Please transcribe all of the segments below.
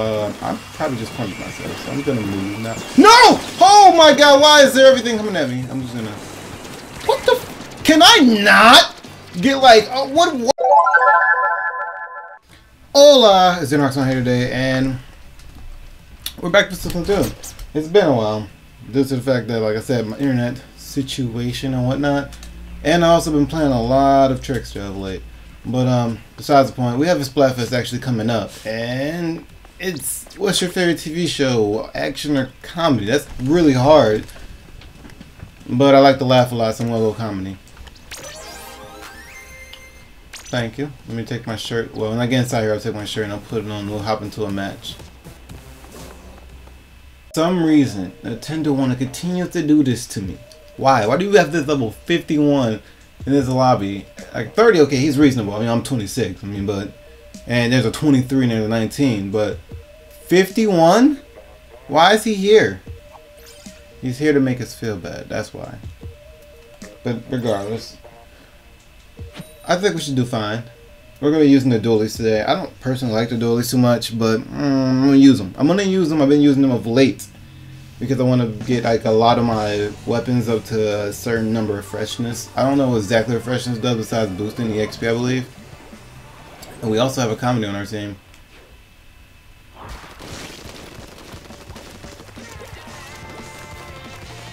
I probably just punched myself, so I'm gonna move now. No! Oh my god, why is there everything coming at me? I'm just gonna... What the f... Can I not get like... what? Hola, Zenrox on here today, and... We're back to Splatoon 2. It's been a while. Due to the fact that, like I said, my internet situation and whatnot. And I've also been playing a lot of tricks of late. But, besides the point, we have a Splatfest actually coming up, and... It's what's your favorite TV show, action or comedy? That's really hard, but I like to laugh a lot, so I'm gonna go comedy. Thank you. Let me take my shirt. Well, when I get inside here, I'll take my shirt and I'll put it on. We'll hop into a match. For some reason, Nintendo want to continue to do this to me. Why? Why do you have this level 51 in this lobby? Like 30? Okay, he's reasonable. I mean, I'm 26. I mean, but. And there's a 23 and there's a 19, but 51? Why is he here? He's here to make us feel bad, that's why. But regardless, I think we should do fine. We're going to be using the Dualies today. I don't personally like the Dualies too much, but I'm going to use them. I've been using them of late. Because I want to get like a lot of my weapons up to a certain number of freshness. I don't know exactly what freshness does besides boosting the XP, I believe. And we also have a comedy on our team.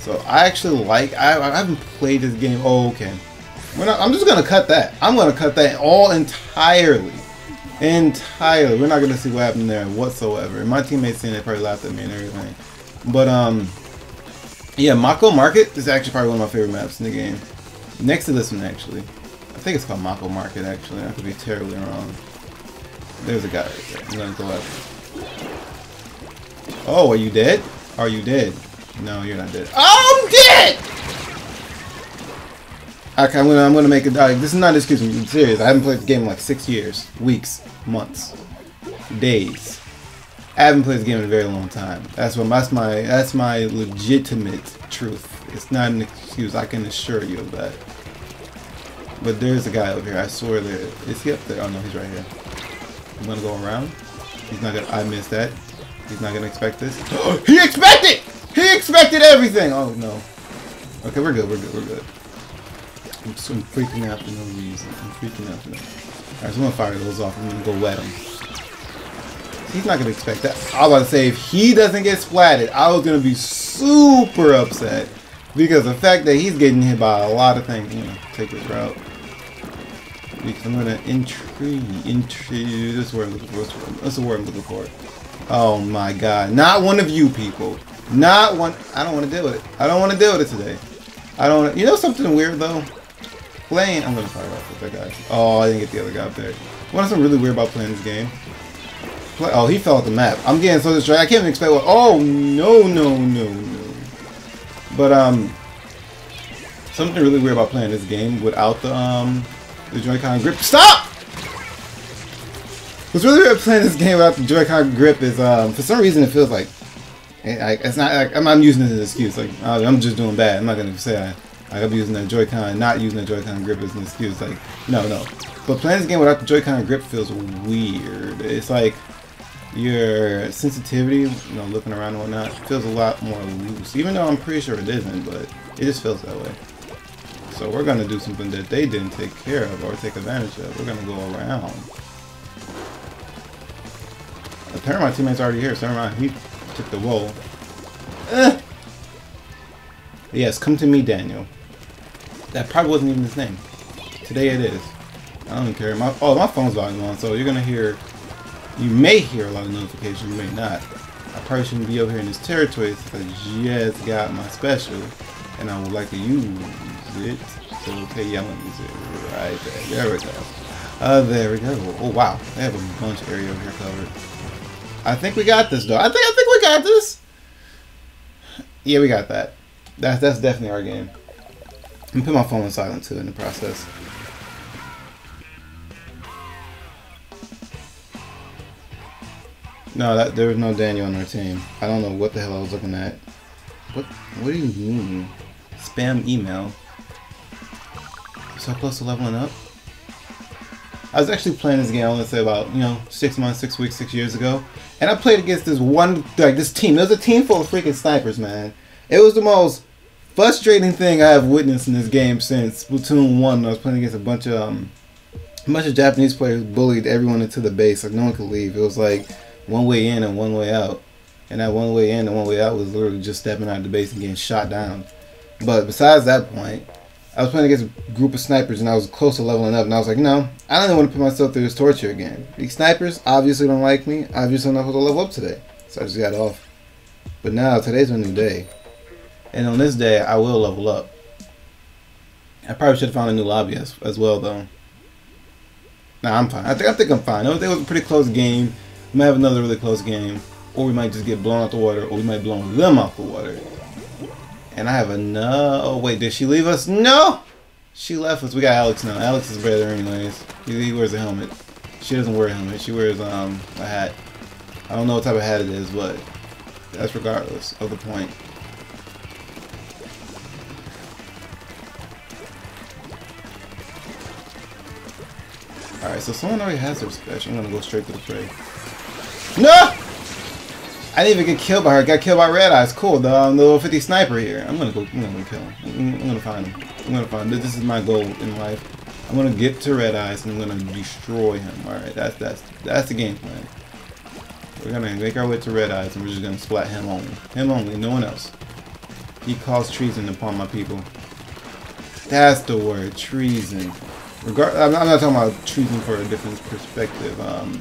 So I actually like... I haven't played this game... Oh, okay. I'm just going to cut that. I'm going to cut that all entirely. Entirely. We're not going to see what happened there whatsoever. My teammates saying they probably laughed at me and everything. But, yeah, Mako Market is actually probably one of my favorite maps in the game. Next to this one, actually. I think it's called Mako Market, actually. I could be terribly wrong. There's a guy right there. I'm gonna go left. Oh, are you dead? Are you dead? No, you're not dead. Oh, I'm dead! Okay, I'm gonna make a die. This is not an excuse me. I'm serious. I haven't played the game in like 6 years. Weeks. Months. Days. I haven't played this game in a very long time. That's my legitimate truth. It's not an excuse. I can assure you of that. But there's a guy over here, I swear there is. He up there? Oh no, he's right here. I'm gonna go around. He's not gonna, I missed that. He's not gonna expect this. He expected! He expected everything! Oh no. Okay, we're good. I'm freaking out for no reason. Alright, so I'm gonna fire those off. I'm gonna go wet him. He's not gonna expect that. I was about to say, if he doesn't get splatted, I was gonna be super upset. Because the fact that he's getting hit by a lot of things, you know, take this route. Because I'm gonna intrigue. That's the word I'm looking for. Oh my god. Not one of you people. Not one. I don't want to deal with it. I don't want to deal with it today. I don't. You know something weird though? Playing. I'm gonna fire off with that guy. Oh, I didn't get the other guy up there. What is something really weird about playing this game? Oh, he fell off the map. I'm getting so distracted. I can't even expect what. Oh no. But something really weird about playing this game without the Joy-Con grip. Stop! What's really weird about playing this game without the Joy-Con grip is for some reason it feels like it's not like I'm using it as an excuse. Like I'm just doing bad. I'm not gonna say I'm using the Joy-Con, not using the Joy-Con grip as an excuse. Like no. But playing this game without the Joy-Con grip feels weird. It's like your sensitivity, you know, looking around and whatnot, feels a lot more loose. Even though I'm pretty sure it isn't, but it just feels that way. So we're gonna do something that they didn't take care of or take advantage of. We're gonna go around. Apparently my teammate's already here, so never mind. He took the roll. Yes, come to me, Daniel. That probably wasn't even his name. Today it is. I don't even care. My phone's volume on, so you're gonna hear. You may hear a lot of notifications, you may not. I probably shouldn't be over here in this territory because I just got my special and I would like to use it. So, okay, yeah, I'm gonna use it right there. There we go. There we go. Oh, wow. I have a bunch of area over here covered. I think we got this, though. I think we got this. Yeah, we got that. That's definitely our game. I'm gonna put my phone on silent, too, in the process. No, there was no Daniel on our team. I don't know what the hell I was looking at. What do you mean? Spam email. So close to leveling up? I was actually playing this game, I want to say about, 6 months, 6 weeks, 6 years ago. And I played against this one, this team. There was a team full of freaking snipers, man. It was the most frustrating thing I have witnessed in this game since Splatoon 1. I was playing against a bunch of Japanese players who bullied everyone into the base. Like, no one could leave. It was like one way in and one way out. And that one way in and one way out was literally just stepping out of the base and getting shot down. But besides that point, I was playing against a group of snipers and I was close to leveling up, and I was like, no, I don't even want to put myself through this torture again. These snipers obviously don't like me. Obviously I'm not supposed to level up today. So I just got off. But now, today's a new day. And on this day, I will level up. I probably should have found a new lobby as well, though. Nah, I'm fine. I think I'm fine. It was a pretty close game. We might have another really close game. Or we might just get blown out the water, or we might blow them off the water. And I have a no. Oh, wait, did she leave us? No! She left us. We got Alex now. Alex is better, anyways. He wears a helmet. She doesn't wear a helmet. She wears a hat. I don't know what type of hat it is, but that's regardless of the point. Alright, so someone already has their special. I'm gonna go straight to the prey. No! I didn't even get killed by her. I got killed by Red Eyes. Cool, the level 50 sniper here. I'm gonna kill him. I'm gonna find him. This is my goal in life. I'm gonna get to Red Eyes and I'm gonna destroy him. All right, that's the game plan. We're gonna make our way to Red Eyes and we're just gonna splat him only. Him only, no one else. He calls treason upon my people. That's the word, treason. I'm not talking about treason for a different perspective.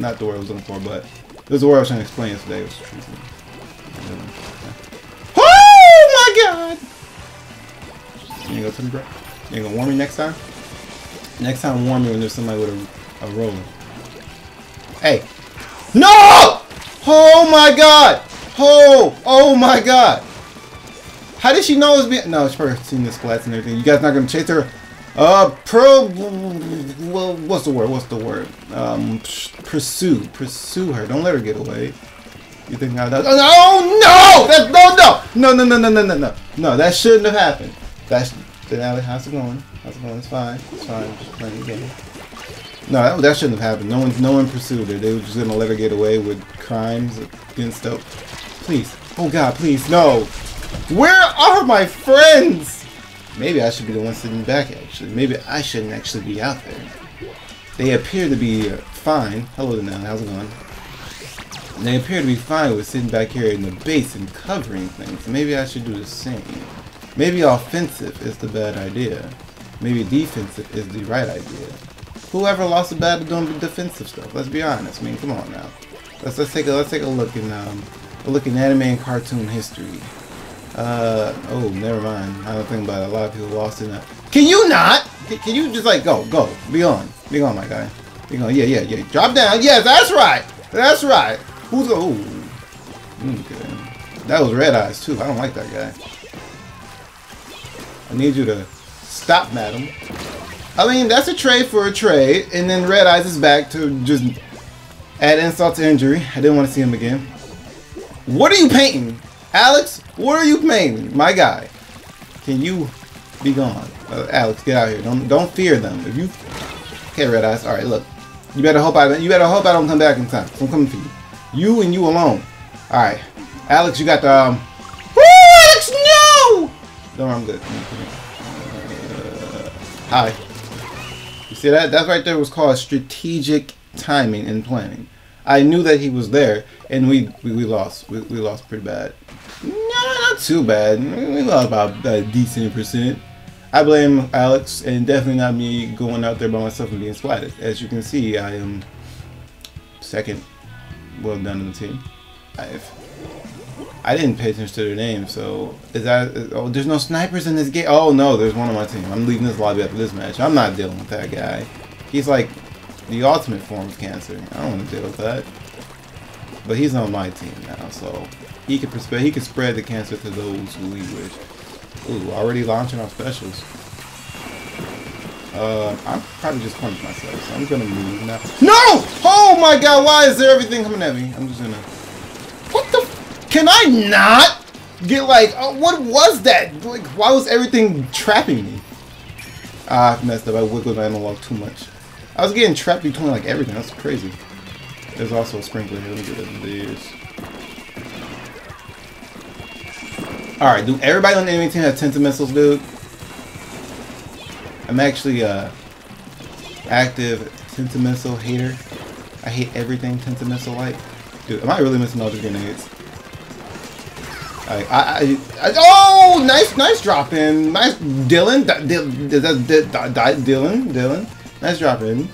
Not the word I was looking for, but. This is the word I was trying to explain yesterday. Oh my god! You ain't gonna tell me, bro? You ain't gonna warn me next time? Next time, warn me when there's somebody with a roller. Hey! No! Oh my god! Oh my god! How did she know it was me? No, she's probably seen the splats and everything. You guys not gonna chase her? Well, what's the word? Pursue her. Don't let her get away. You think I that? Oh no! That no! That shouldn't have happened. That's now. How's it going? How's it going? It's fine. It's fine. Just playing the game. No, that shouldn't have happened. No one pursued her. They were just gonna let her get away with crimes against stuff. Please. Oh God, please no. Where are my friends? Maybe I should be the one sitting back, actually. Maybe I shouldn't actually be out there. They appear to be fine. Hello, Danon. How's it going? They appear to be fine with sitting back here in the base and covering things. Maybe I should do the same. Maybe offensive is the bad idea. Maybe defensive is the right idea. Whoever lost the battle doing defensive stuff? Let's be honest. I mean, come on now. Let's take a look in anime and cartoon history. Oh, never mind. I don't think about it. A lot of people lost in that. Can you not? Can you just like go? Be gone, my guy. Be gone. Yeah. Drop down. Yeah, that's right. That's right. Who's the? Okay. That was Red Eyes too. I don't like that guy. I need you to stop, madam. I mean, that's a trade for a trade, and then Red Eyes is back to just add insult to injury. I didn't want to see him again. What are you painting? Alex, what are you playing? My guy, can you be gone? Alex, get out of here. Don't fear them. If you okay, Red Eyes. All right, look. You better hope I don't come back in time. I'm coming for you. You and you alone. All right, Alex, you got the. Woo, Alex, no! No, I'm good. Hi. You see that? That right there was called strategic timing and planning. I knew that he was there, and we lost. We lost pretty bad. No, not too bad. We lost about a decent percent. I blame Alex, and definitely not me going out there by myself and being splatted. As you can see, I am second. Well done on the team. I didn't pay attention to their name, so is that? Oh, there's no snipers in this game. Oh no, there's one on my team. I'm leaving this lobby after this match. I'm not dealing with that guy. He's like the ultimate form of cancer. I don't want to deal with that. But he's on my team now, so he can spread the cancer to those who he wish. Ooh, already launching our specials. I'm probably just punch myself, so I'm gonna move now. No! Oh my god, why is there everything coming at me? I'm just gonna. What the? Can I not get like? Oh, what was that? Like, why was everything trapping me? Ah, I've messed up. I wiggled my analog too much. I was getting trapped between like everything. That's crazy. There's also a sprinkler here. Let me get rid of these. Alright, do everybody on the enemy team have Tentamissiles, dude? I'm actually active Tentamissile hater. I hate everything Tentamissile-like. Dude, am I really missing all these grenades? I oh, nice drop in. Nice, Dylan. Dylan. Nice drop in.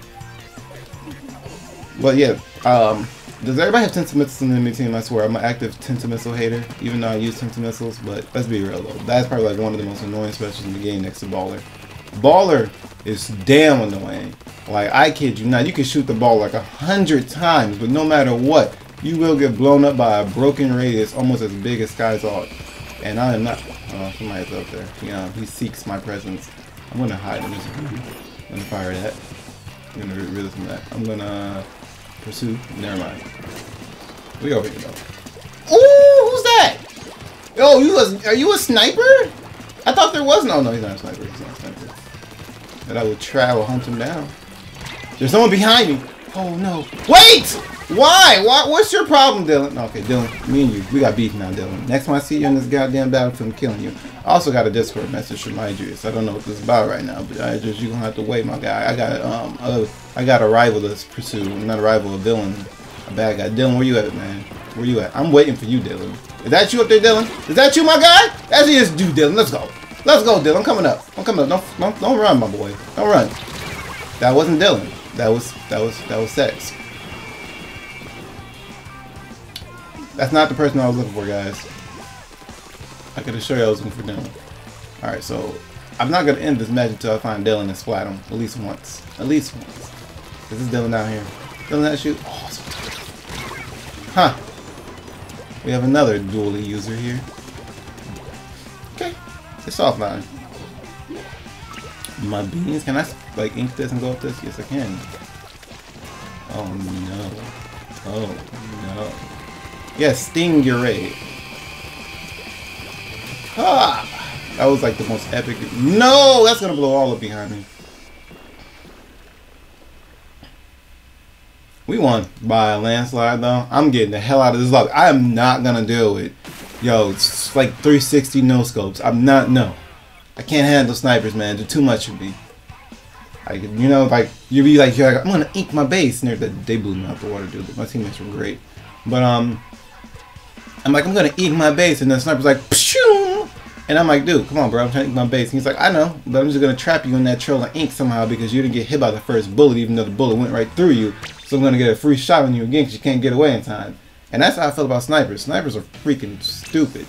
But yeah, does everybody have Tentamissiles in the enemy team? I swear, I'm an active Tentamissile hater, even though I use Tentamissiles, but let's be real though. That's probably like one of the most annoying specials in the game next to Baller. Baller is damn annoying. Like, I kid you not, you can shoot the ball like 100 times, but no matter what, you will get blown up by a broken radius almost as big as Skyzog. And I am not, oh, somebody's up there. Yeah, he seeks my presence. I'm gonna hide in this room. I'm gonna fire that. I'm gonna get rid of some of that. I'm gonna pursue. Never mind. We over here though. Ooh, who's that? Yo, are you a sniper? I thought there was no, he's not a sniper. He's not a sniper. But I will try, I will hunt him down. There's someone behind me. Oh no. Wait! Why? What's your problem, Dylan? No, okay, Dylan, me and you, we got beef now, Dylan. Next time I see you in this goddamn battlefield, I'm killing you. I also got a Discord message from Idris. I don't know what this is about right now, but Idris, you're gonna have to wait, my guy. I got a rival to pursue. Not a rival, a villain. A bad guy. Dylan, where you at, man? Where you at? I'm waiting for you, Dylan. Is that you up there, Dylan? Is that you, my guy? That is you, Dylan. Let's go. Let's go, Dylan. I'm coming up. I'm coming up. Don't run, my boy. Don't run. That wasn't Dylan. That was sex. That's not the person I was looking for, guys. I could assure you I was looking for Dylan. Alright, so I'm not going to end this match until I find Dylan and splat him. At least once. At least once. This is Dylan down here. Dylan, that shoot. Oh, so huh. We have another dually user here. Okay. It's offline. My beans. Can I, like, ink this and go up this? Yes, I can. Oh, no. Oh, no. Yes, Stingray. Ah, that was like the most epic. No, that's gonna blow all up behind me. We won by a landslide though. I'm getting the hell out of this lobby. I am not gonna deal with, yo, it's like 360 no scopes. I'm not, no. I can't handle snipers, man. Do too much of me. Like, you know, like you're like, I'm gonna ink my base, and they blew me out the water, dude. My teammates were great, but I'm like, I'm gonna eat my base, and then the sniper's like, pshoo! And I'm like, dude, come on, bro, I'm trying to eat my base. And he's like, I know, but I'm just gonna trap you in that trail of ink somehow because you didn't get hit by the first bullet, even though the bullet went right through you. So I'm gonna get a free shot on you again because you can't get away in time. And that's how I feel about snipers. Snipers are freaking stupid.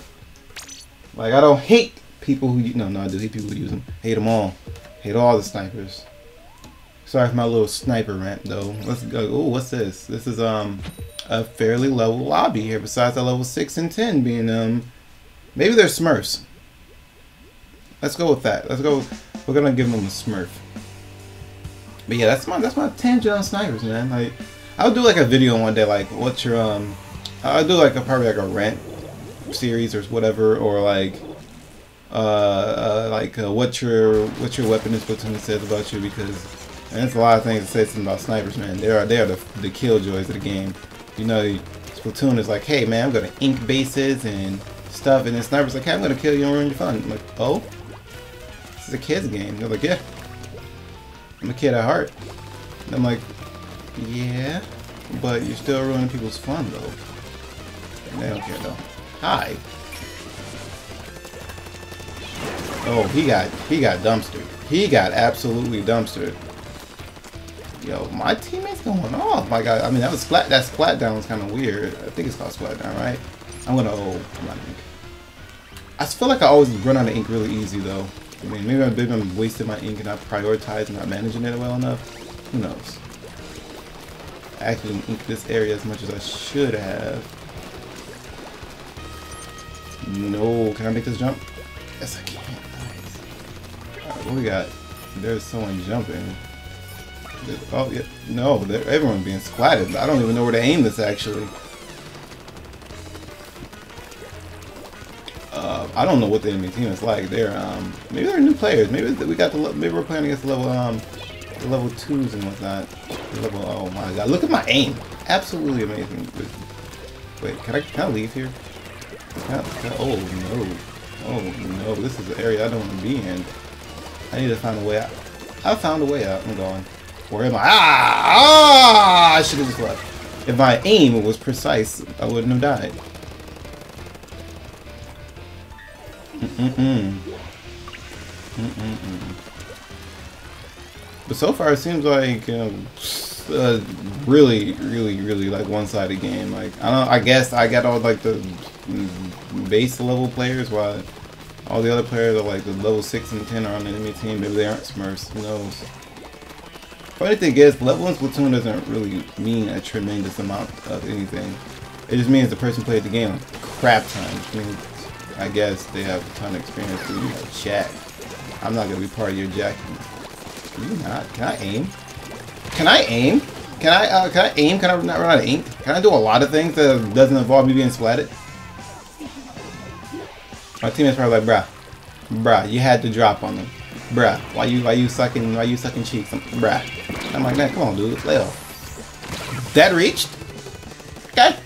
Like, I don't hate people who, no, I do hate people who use them. Hate them all. Hate all the snipers. Sorry for my little sniper rant, though. Let's go. Ooh, what's this? This is a fairly level lobby here. Besides the level 6 and 10 being maybe they're Smurfs. Let's go with that. Let's go. We're gonna give them a Smurf. But yeah, that's my tangent on snipers, man. Like, I'll do like a video one day. Like, what's your I'll do like probably like a rant series or whatever, or like what's your weapon in Splatoon says about you, because there's a lot of things to say something about snipers, man. They are the killjoys of the game. You know, Splatoon is like, hey man, I'm gonna ink bases and stuff, and then snipers like, hey, I'm gonna kill you and ruin your fun. I'm like, oh, this is a kid's game. They're like, yeah, I'm a kid at heart. And I'm like, yeah, but you're still ruining people's fun though. And they don't care though. Hi. Oh, he got dumpstered. He got absolutely dumpstered. Yo, my teammate's going off. My God, I mean, that splat down was kind of weird. I think it's called splat down, right? I'm gonna, oh, I'm out of ink. I feel like I always run out of ink really easy, though. I mean, maybe I'm wasting my ink and not prioritizing, not managing it well enough. Who knows? I actually didn't ink this area as much as I should have. No, can I make this jump? Yes, I can. Nice. All right, what we got? There's someone jumping. Oh, yeah. No, everyone's being splatted. I don't even know where to aim this, actually. I don't know what the enemy team is like. They're maybe they're new players. Maybe we're playing against level level 2s and whatnot. Level, oh my god, look at my aim. Absolutely amazing. Wait, can I leave here? Can I, oh no. Oh no, this is an area I don't want to be in. I need to find a way out. I found a way out. I'm gone. Where am I? Ah! I should have just left. If my aim was precise, I wouldn't have died. But so far, it seems like really like one-sided game. Like I guess I got all like the base level players, while all the other players are like the level 6 and 10 are on the enemy team. Maybe they aren't Smurfs. Who knows? Funny thing is, leveling Splatoon doesn't really mean a tremendous amount of anything. It just means the person played the game a crap ton. Which means, I guess they have a ton of experience. But you have jack. I'm not gonna be part of your jacking. Can you not? Can I aim? Can I aim? Can I aim? Can I not run out of ink? Can I do a lot of things that doesn't involve me being splatted? My teammates probably like, bruh, you had to drop on them. Bruh, why you sucking cheeks? Bruh. I'm like, man, come on, dude, lay off. That reached? Okay.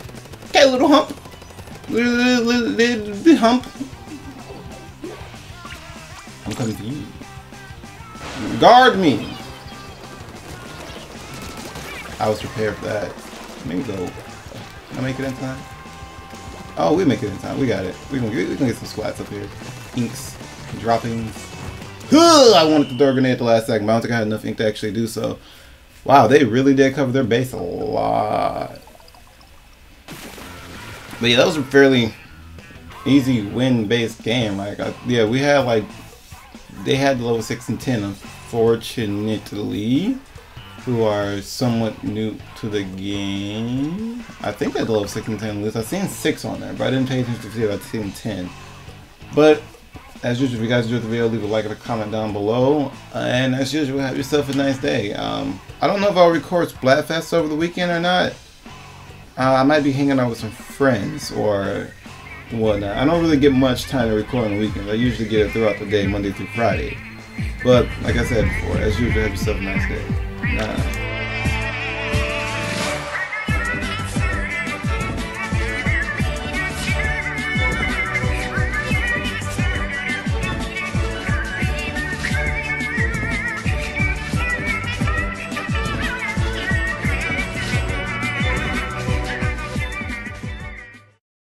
Okay, little hump. Little hump. I'm coming to you. Guard me! I was prepared for that. Maybe go. Can I make it in time? Oh, we make it in time. We got it. We gonna get some squats up here. Inks. Droppings. I wanted to throw a grenade at the last second, but I don't think I had enough ink to actually do so. Wow, they really did cover their base a lot. But yeah, that was a fairly easy win-based game. Like, yeah, we had like... They had the level 6 and 10, unfortunately, who are somewhat new to the game. I think they had the level 6 and 10 at least. I've seen 6 on there, but I didn't pay attention to see if I'd seen 10. But, as usual, if you guys enjoyed the video, leave a like and a comment down below. And as usual, have yourself a nice day. I don't know if I'll record Splatfest over the weekend or not. I might be hanging out with some friends or... whatnot. I don't really get much time to record on the weekends. I usually get it throughout the day, Monday through Friday. But like I said before, as usual, have yourself a nice day.